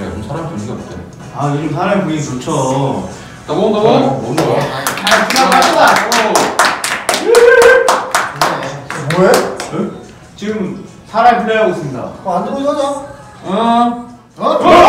야, 요즘 사람 분위기 어때? 아, 요즘 사람 분위기 좋죠. 너무 뭐해? 지금 사람 플레이하고 있습니다. 안 들고 있어서? 어?